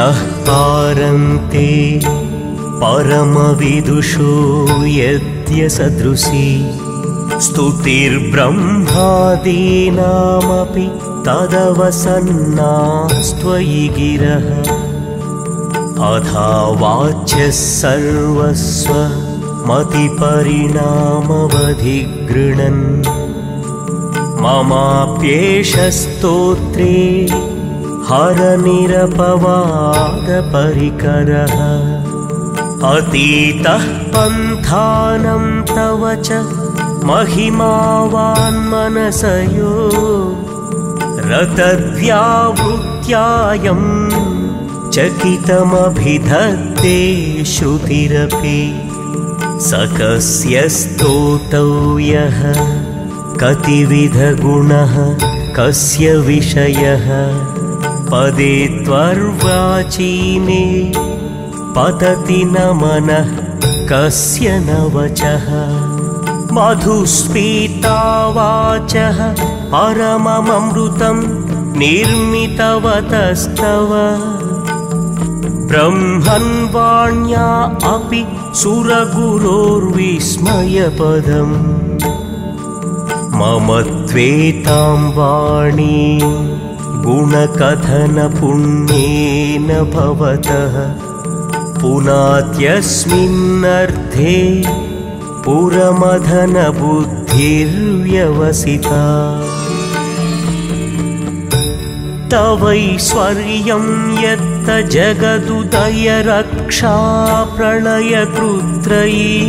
नः पारन्ते परमविदुषो यद्यसदृशी स्तुतिर्ब्रह्मादीनामपि तदवसन्ना त्वयि गिरः अथा वाच्यः सर्वस्व मतिपरिणामवधिगृणन् ममाप्येष स्तोत्रे हरनिरपवादपरिकरः अतीतः पन्थानं तव च महिमावान् मनसयो रतव्यावृत्यायं चकितमभिधत्ते श्रुतिरपि सकस्य स्तोतव्यः कतिविधगुणः कस्य विषयः पदे त्वर्वाचीने पतति न मनः कस्य न वचः मधुस्फीतावाचः परममृतं निर्मितवतस्तव ब्रह्मन् वाण्या अपि सुरगुरोर्विस्मयपदम् ममत्वेतां वाणी गुणकथन पुण्येन भवतः पुनात्यस्मिन्नर्थे पुरमदन बुद्धिर्व्यवसिता तवैश्वर्यं यत्त जगदुदय रक्षा प्रलयकृत्रयी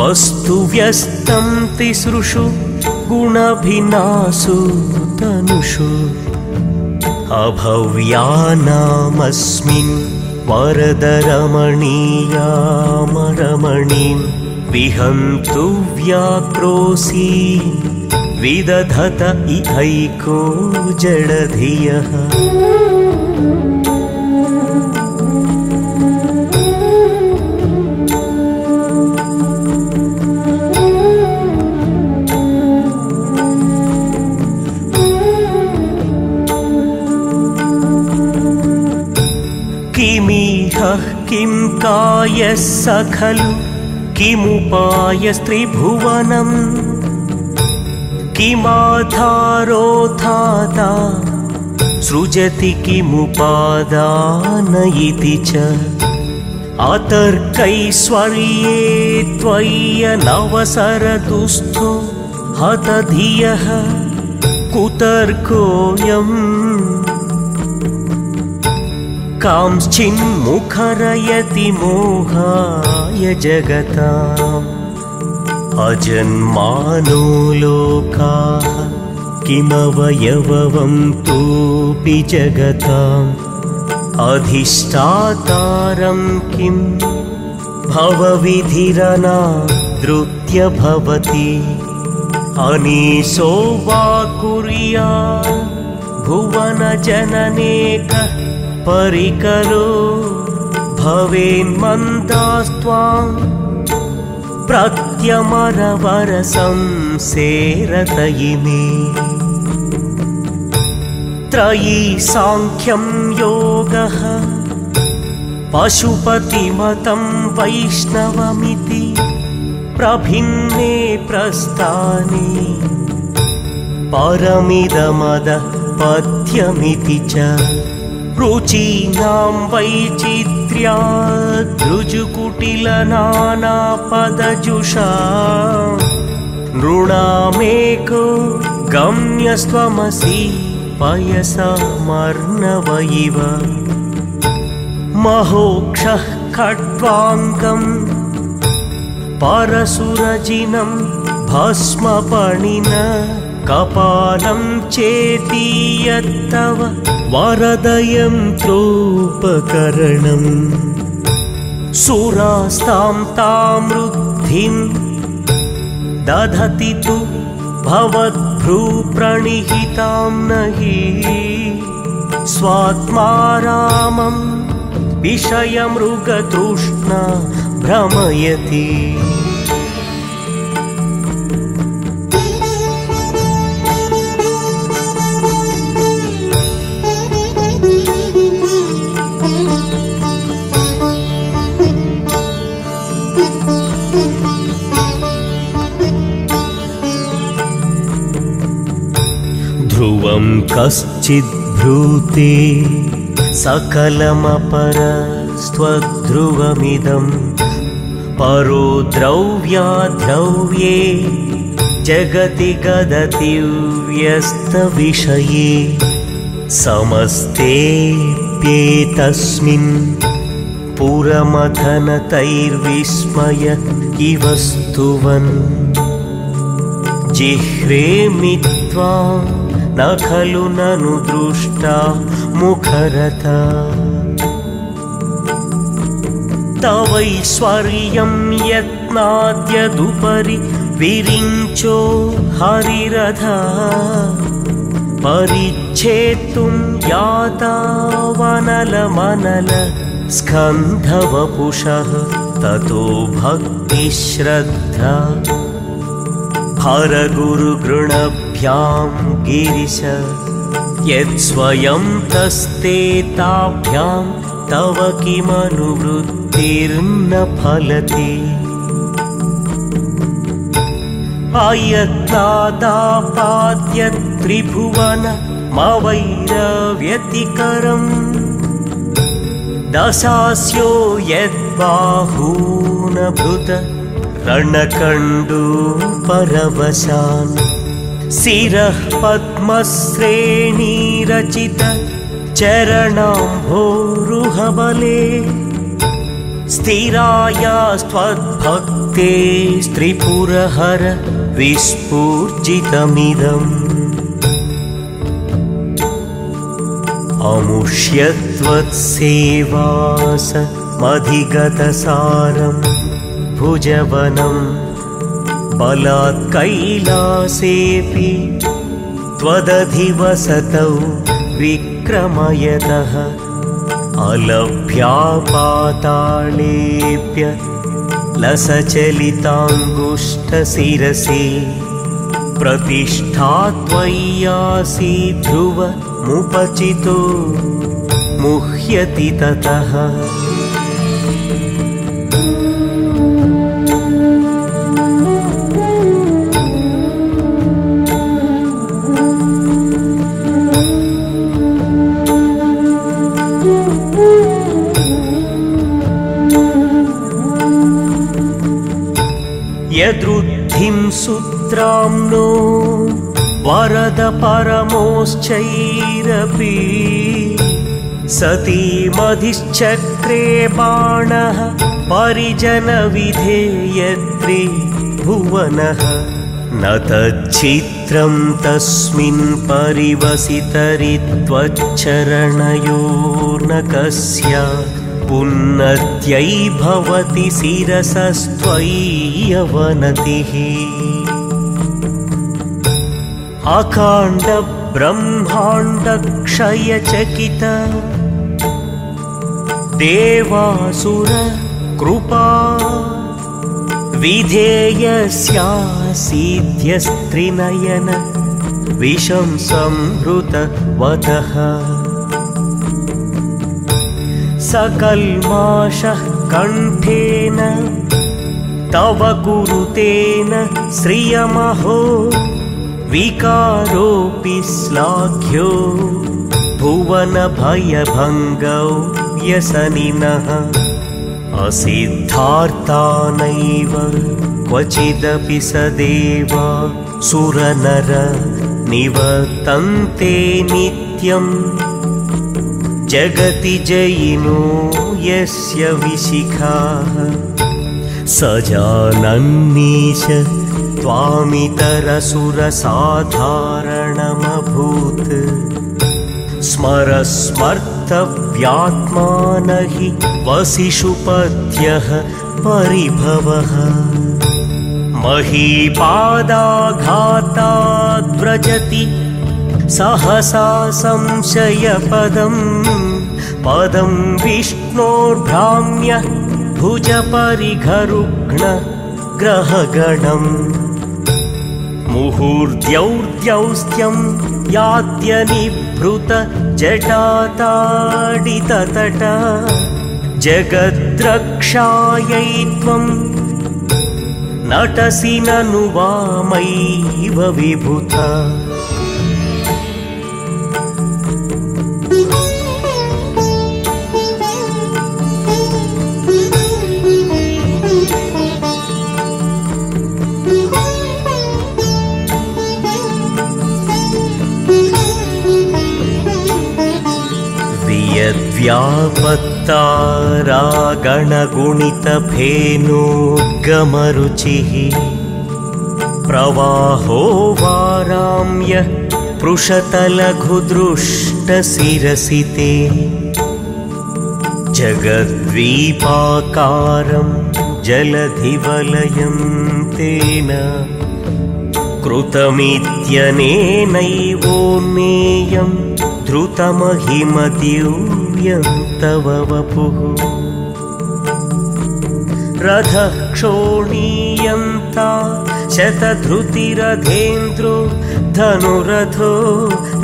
वस्तुव्यस्तं तिसृषु गुणभिनासु तनुषु अभव्यानामस्मिन् वरदरमणीयामरमणीं विहन्तु व्याक्रोसी विदधत इहैको जडधियः किं कायः स खलु किमुपायस्त्रिभुवनम् किमाधारोधाता सृजति किमुपादान इति च आतर्कैश्वर्ये त्वय्यनवसरतुस्थो हतधियः कुतर्कोऽयम् कांश्चिन्मुखरयति मोहाय जगताम् अजन्मानो लोकाः किमवयववन्तोऽपि जगताम् अधिष्ठातारं किं भवविधिरनादृत्य भवति अनीशो वा कुर्या भुवनजननेकः परिकरो भवेन्मन्दास्त्वां प्रत्यमरवरसं सेरतयिमे त्रयी सांख्यं योगः पशुपतिमतं वैष्णवमिति प्रभिन्ने प्रस्थाने परमिदमदपथ्यमिति च रुचीनां वैचित्र्याद्रुजुकुटिलनानापदजुषा नृणामेको गम्यस्त्वमसि पयसामर्णवैव महोक्षः खट्वाङ्गं परसुरजिनं भस्मपणिन कपालं चेति यत्तव वरदयं त्रोपकरणं सुरास्तां तां रुद्धिं दधति तु भवद्भ्रूप्रणिहितां नहि स्वात्मा रामं विषयमृगतृष्णा भ्रमयति ध्रुवं कश्चिद्ब्रूते सकलमपरस्त्वद्ध्रुवमिदं परो द्रव्याद्रव्ये जगति गदति व्यस्तविषये समस्तेऽप्येतस्मिन् पुरमथनतैर्विस्मय इव स्तुवन् जिह्रेमि त्वाम् न खलु ननु दृष्टा मुखरता तवैश्वर्यं यत्नाद्यदुपरि विरिञ्चो हरिरथा परिच्छेतुं यातावनलमनल स्कन्धवपुषः ततो भक्तिश्रद्धा हरगुरुगृणभ्यां गिरिश यत्स्वयं तस्ते ताभ्यां तव किमनुवृत्तिर्न फलति अयत्नादापाद्यत्त्रिभुवनमवैरव्यतिकरं दशास्यो यद्बाहूनभृत रणकण्डू परवशान् शिरः पद्मश्रेणीरचित चरणाम्भोरुहबले स्थिरायास्त्वद्भक्ते त्रिपुरहर विस्फूर्जितमिदम् अमुष्यत्वत्सेवासमधिगतसारम् भुजवनं बलात्कैलासेऽपि त्वदधिवसतौ विक्रमयतः अलभ्यापातालेऽप्य लसचलिताङ्गुष्ठशिरसि प्रतिष्ठा त्वय्यासि ध्रुवमुपचितो मुह्यति ततः यदृद्धिं सूत्राम्नो वरद परमोश्चैरपि सतीमधिश्चक्रे बाणः परिजनविधेयत्रि भुवनः न तच्छित्रं तस्मिन् परिवसितरित्वच्चरणयोर्न कस्य पुन्नत्यै भवति शिरसस्त्वय्यवनतिः अकाण्ड ब्रह्माण्डक्षयचकित देवासुर कृपा विधेयस्यासीध्यस्त्रिनयन विषं संहृतवतः सकल्माषः कण्ठेन तव कुरुतेन श्रियमहो विकारोऽपि श्लाघ्यो भुवनभयभङ्गौ व्यसनिनः असिद्धार्थानैव क्वचिदपि सदेवा सुरनर निवर्तन्ते नित्यम् जगति जयिनो यस्य विशिखाः स जानन्नीश त्वामितरसुरसाधारणमभूत् स्मरस्मर्तव्यात्मान हि वसिषुपद्यः परिभवः महीपादाघाताद्व्रजति सहसा संशयपदं पदं विष्णोर्भ्राम्य भुजपरिघरुघ्न ग्रहगणं मुहुर्द्यौर्द्यौस्त्यं याद्यनिभृत जटाताडिततट जगद्रक्षायै त्वं ನಟಸಿ ನನು ವಾಮೈವ ವಿಭುತ व्यापत्ता गणगुणित फेनूगमरुचिः प्रवाहो वाराम्य पृषतलघुदृष्टशिरसिते जगद्वीपाकारं जलधिवलयं तेन कृतमित्यनेनैवोन्मेयं धृतमहिमदिव्यम् तव वपुः रथः क्षोणीयन्ता शतधृतिरधेन्द्रो धनुरथो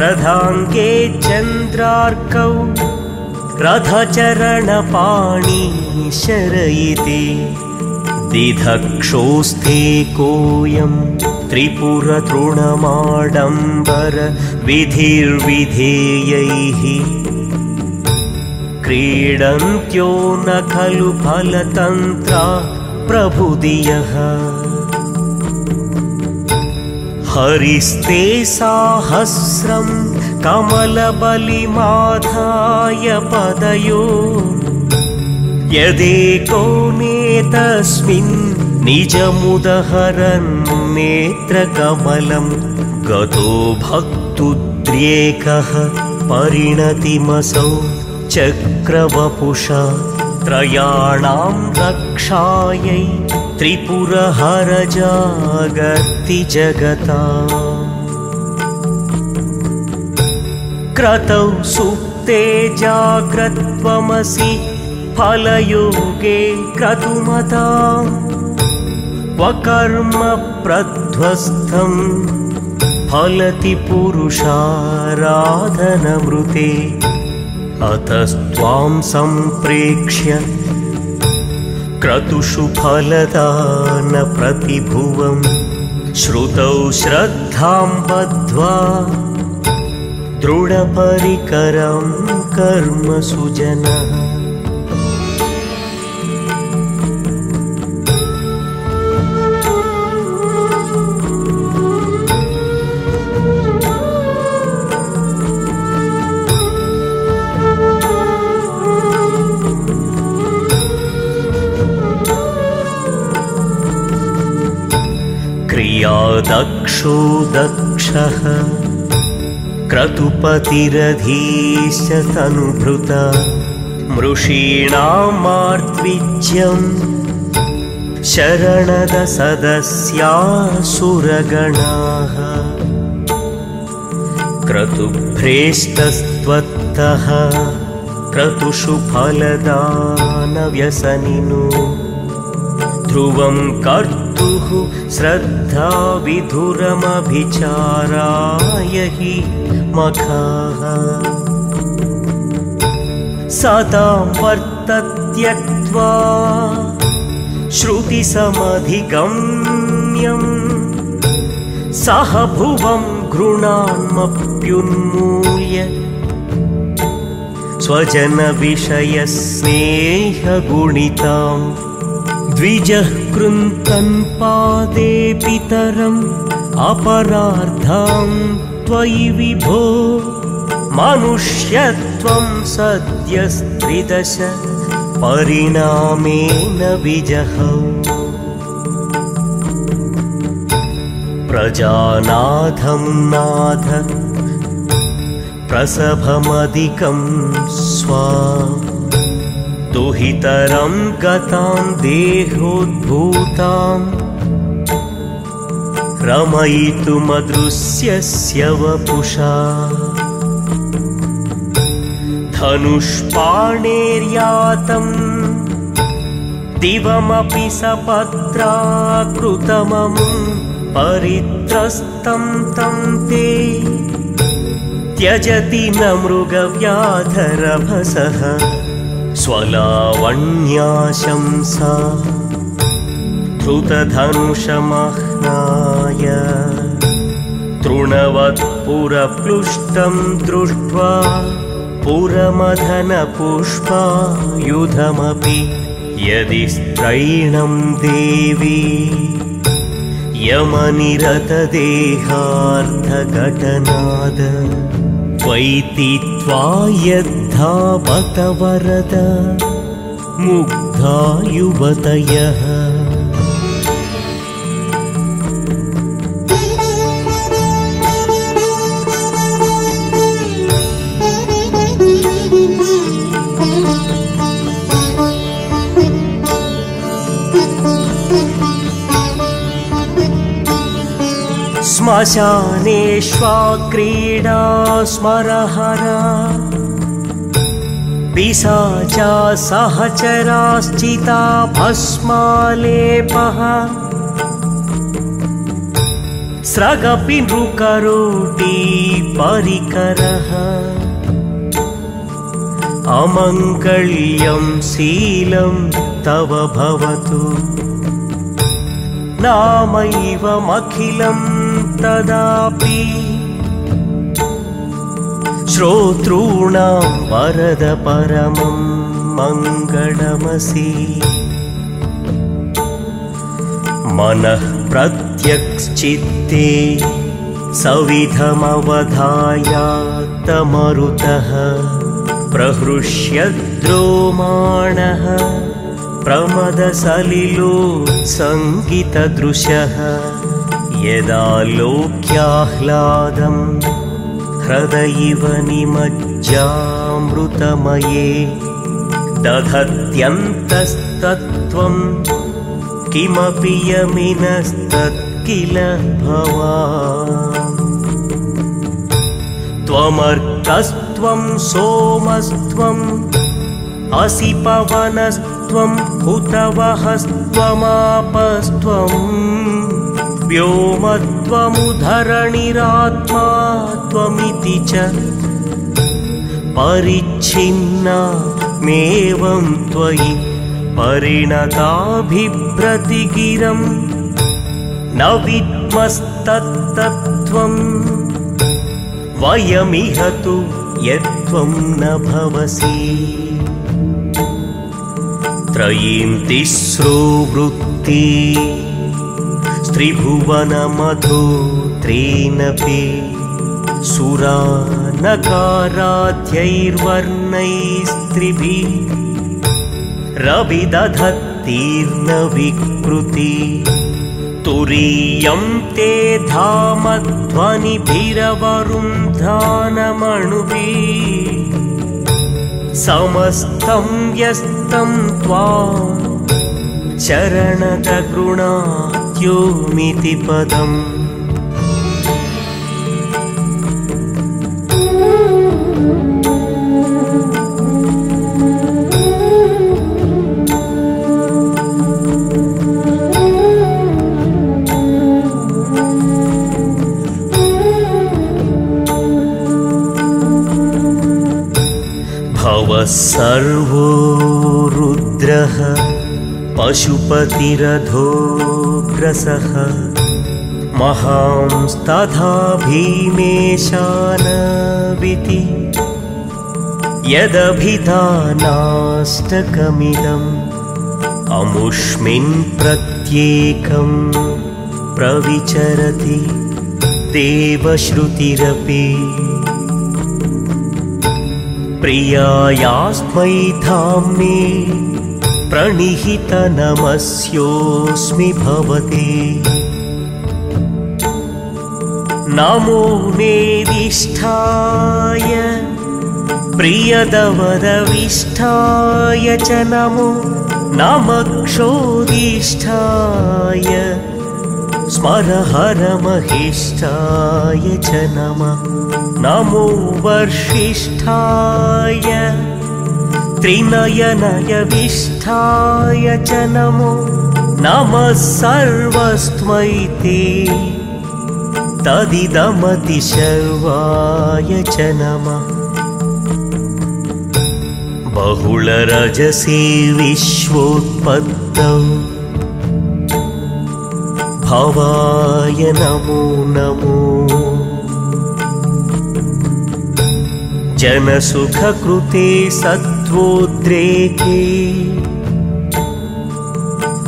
रथाङ्गे चन्द्रार्कौ रथचरणपाणि शरयिते दिधक्षोस्थे कोऽयं त्रिपुरतृणमाडम्बर विधिर्विधेयैः क्रीडन्त्यो न खलु फलतन्त्रा प्रभुदियः हरिस्ते साहस्रं कमलबलिमाधाय पदयो यदेको नेतस्मिन् निजमुदहरन् नेत्रकमलं गतो भक्तुद्रेकः परिणतिमसौ चक्रवपुषा त्रयाणां रक्षायै त्रिपुरहर जागर्ति जगता क्रतौ सुप्ते जाग्रत्वमसि फलयोगे क्रतुमतां वकर्म प्रध्वस्तं फलति पुरुषाराधनमृते अतस्त्वां संप्रेक्ष्य क्रतुषु फलदान प्रतिभुवं श्रुतौ श्रद्धां बद्ध्वा दृढपरिकरं कर्मसु जनः दक्षो दक्षः क्रतुपतिरधीश तनुभृत मृषीणामार्त्विज्यं शरणद सदस्या सुरगणाः क्रतुभ्रेष्ठस्त्वत्तः क्रतुषु फलदानव्यसनिनो ध्रुवं कर्तुः श्रद्धा विधुरमभिचाराय हि मखाः सतां वर्तत्यक्त्वा श्रुतिसमधिगम्यं सह भुवं घृणान्मप्युन्मूल्य स्वजनविषयस्नेहगुणिताम् द्विजः कृन्तन् पादे पितरम् अपरार्धां त्वयि विभो मनुष्यत्वं सद्यस्त्रिदश परिणामेन विजहौ प्रजानाथं नाथ प्रसभमधिकं स्वा दुहितरं गतां देहोद्भूतां रमयितुमदृश्यस्य वपुषा धनुष्पाणेर्यातं दिवमपि सपत्राकृतममुं परित्रस्तं तं ते त्यजति न मृगव्याधरभसः स्वलावण्याशंसा श्रुतधनुषमह्नाय तृणवत्पुरप्लुष्टं दृष्ट्वा पुरमदनपुष्पायुधमपि यदि स्त्रैणं देवी यमनिरतदेहार्धघटनाद त्वैति त्वायद्धापतवरद मुग्धा युवतयः श्मशानेष्वाक्रीडा स्मरहरा पिशाचा सहचराश्चिता भस्मालेपः स्रगपि नृकरोटी परिकरः अमङ्गल्यं शीलं तव भवतु नामैवमखिलं तदापि श्रोतॄणां वरद परमं मङ्गलमसि मनः प्रत्यक्षचित्ते सविधमवधायात्तमरुतः प्रहृष्यद्रोमाणः प्रमदसलिलो सङ्गीतदृशः यदा लोक्याह्लादं हृदयैव निमज्जामृतमये दधत्यन्तस्तत्त्वं किमपि यमिनस्तत्किल भवान् त्वमर्कस्त्वं सोमस्त्वं असि पवनस्त्वं हुतवहस्त्वमापस्त्वम् व्योमत्वमुधरणिरात्मा त्वमिति च परिच्छिन्ना मेवं त्वयि परिणताभिभ्रतिगिरं न विद्मस्तत्तत्त्वं वयमिह तु यत्त्वं न भवसि त्रयीं तिस्रो वृत्ति त्रिभुवनमधो त्रीनपि सुरानकाराध्यैर्वर्णैस्त्रिभिः रविदधत्तीर्णविकृति तुरीयं ते धामध्वनिभिरवरुन्धानमणुभिः समस्तं व्यस्तं त्वां चरणतगृणा योमिति पदम् भवः सर्वो रुद्रः पशुपतिरथो ग्रसः महांस्तथा भीमेशानविति यदभिधानाष्टकमिदम् अमुष्मिन् प्रत्येकं प्रविचरति देवश्रुतिरपि प्रियायास्मै धाम्ने प्रणिहित नमस्योऽस्मि भवते नमो नेदिष्ठाय प्रियदवदविष्ठाय च नमो नमक्षोदिष्ठाय स्मरहरमहिष्ठाय च नमः नमो वर्षिष्ठाय त्रिनयनयविष्ठाय च नमो नमः सर्वस्मै ते तदिदमतिशर्वाय च नमः बहुलरजसे विश्वोत्पत्तौ भवाय नमो नमो जनसुखकृते सत्त्वोद्रेके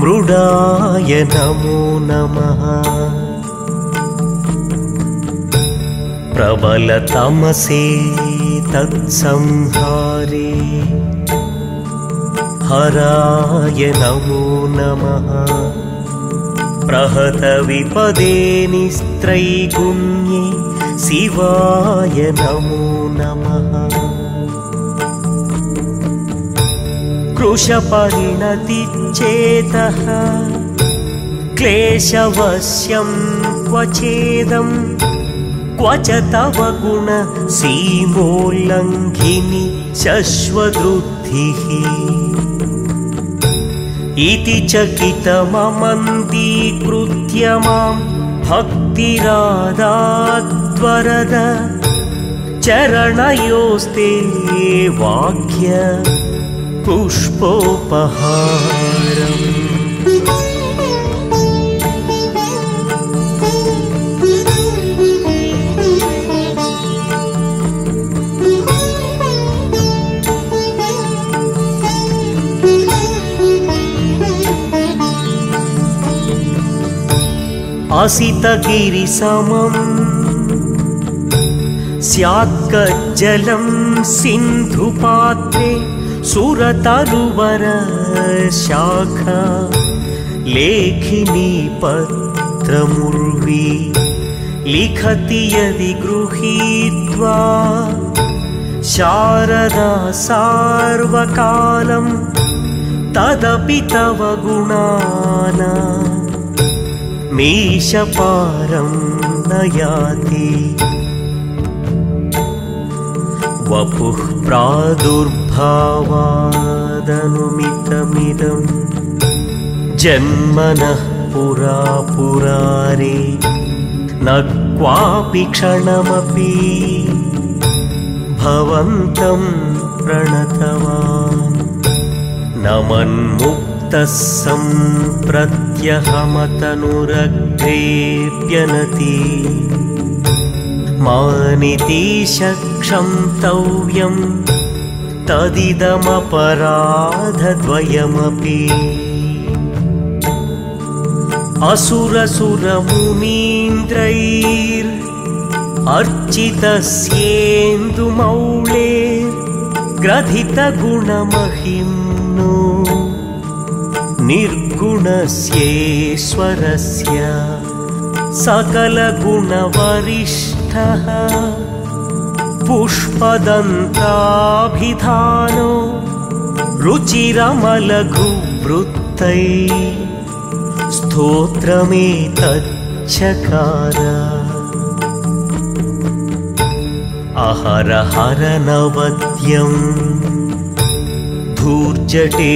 मृडाय नमो नमः प्रबलतमसे तत्संहारे हराय नमो नमः प्रहत विपदे निस्त्रैगुण्ये शिवाय नमो नमः कृशपरिणतिचेतः क्लेशवश्यं क्वचेदं क्वच तव गुणसीमोल्लङ्घिनि शश्वदृद्धिः इति चकितममन्दीकृत्य मां भक्तिरादाद्वरद चरणयोस्ते वाक्य पुष्पोपहारम् आसितगिरिसमं स्यात्कज्जलं सिन्धुपात्रे सुरतरुवर शाखा लेखिनी पत्रमुर्वी लिखति यदि गृहीत्वा शारदा सार्वकालं तदपि तव गुणाना मीशपारं नयाति वपुः प्रादुर्भावादनुमितमिदं जन्मनः पुरा पुरारे न क्वापि क्षणमपि भवन्तं प्रणतवान् नमन्मुक्तः संप्रत्यहमतनुरग्रेऽप्यनति मानितीशक्षं तव्यं तदिदमपराधद्वयमपि असुरसुरमुनीन्द्रैरर्चितस्येन्दुमौलेर्ग्रथितगुणमहिम्नो निर्गुणस्येश्वरस्य सकलगुणवरिष्ठः पुष्पदन्ताभिधानो रुचिरमलघुवृत्तै स्तोत्रमेतच्चकार अहर हर नवद्यम् धूर्जटे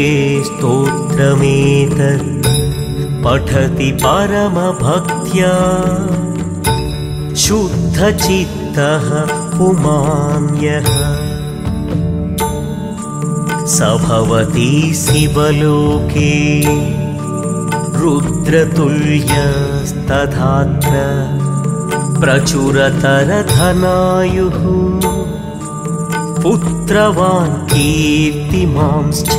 स्तोत्रमेतत् पठति परमभक्त्या शुद्धचित्तः पुमान्यः स भवति शिवलोके रुद्रतुल्यस्तथात्र प्रचुरतरधनायुः पुत्रवान् कीर्तिमांश्च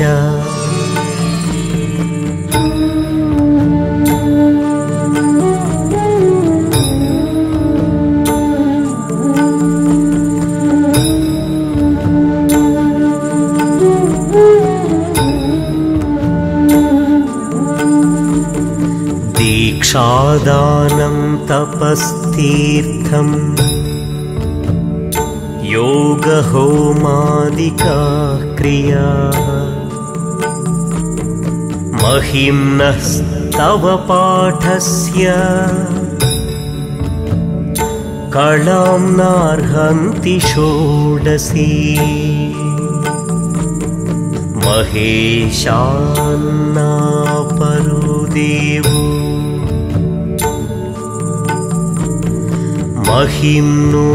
दीक्षादानं तपस्तीर्थम् योगहोमादिका क्रिया महिम्नस्तव पाठस्य कलां नार्हन्ति षोडशी महेशान्नापरो देवो महिम्नो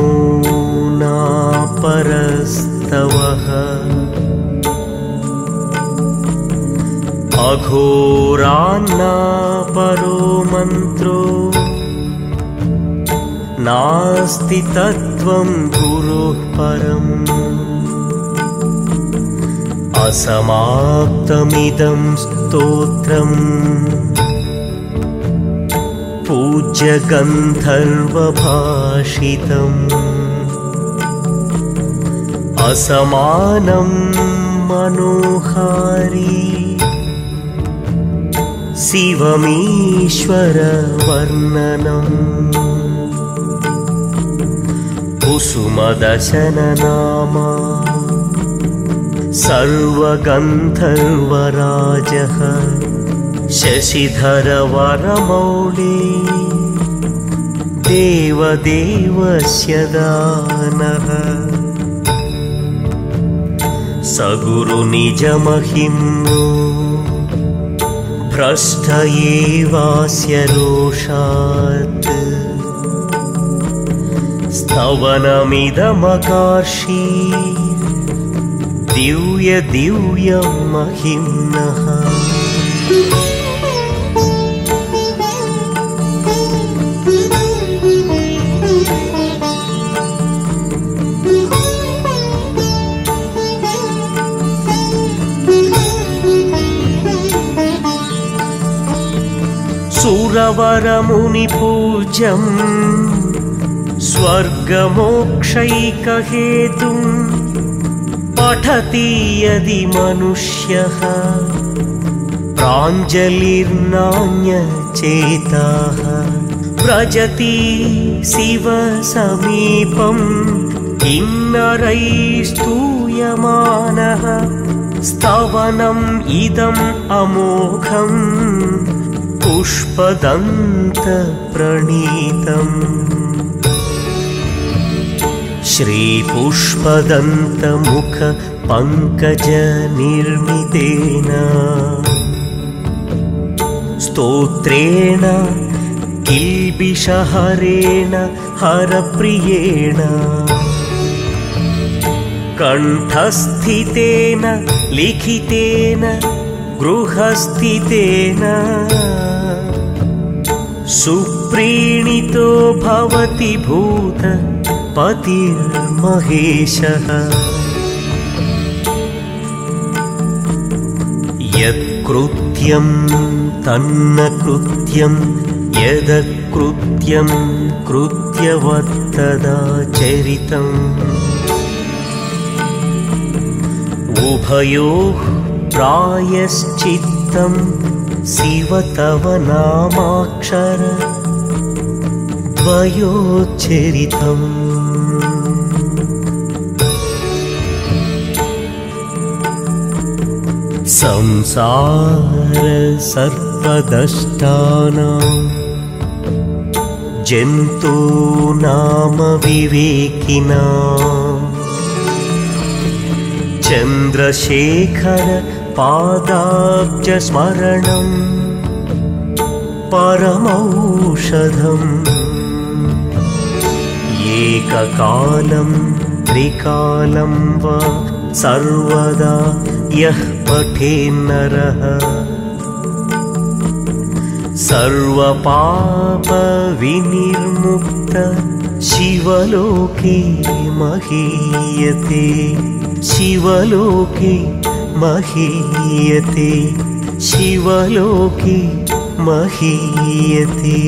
परस्तवः अघोरान्नापरो मन्त्रो नास्ति तत्त्वं गुरुः परम् असमाप्तमिदं स्तोत्रम् पूज्य गन्धर्वभाषितम् असमानं मनोहारी शिवमीश्वर वर्णनम् कुसुमदशननामा सर्वगन्धर्वराजः शशिधर वरमौली देवदेवस्य दानः सगुरुनिजमहिम्नो भ्रष्ट एवास्य रोषात् स्तवनमिदमकार्षी दिव्य दिव्य महिम्नः सुरवरमुनिपूज्यं स्वर्गमोक्षैकहेतुं पठति यदि मनुष्यः प्राञ्जलिर्नान्यचेताः व्रजति शिवसमीपं किन्नरैस्तूयमानः स्तवनम् इदम् अमोघम् पुष्पदन्त प्रणीतम् श्रीपुष्पदन्त मुख पङ्कज निर्मितेन स्तोत्रेण किल्बिषहरेण हरप्रियेण कण्ठस्थितेन लिखितेन गृहस्थितेन सुप्रीणितो भवति भूत पतिर्महेशः यत्कृत्यं तन्न कृत्यं यदकृत्यं कृत्यवत्तदाचरितं उभयोः प्रायश्चित्तं शिव तव नामाक्षर द्वयोच्चरितम् संसार सर्पदष्टानां जन्तूनां विवेकिनां चन्द्रशेखर पादाब्ज स्मरणं परमौषधं एककालं त्रिकालं वा सर्वदा यः पठेन्नरः सर्वपापविनिर्मुक्त शिवलोके महीयते शिवलोके महीयते शिवलोके महीयते।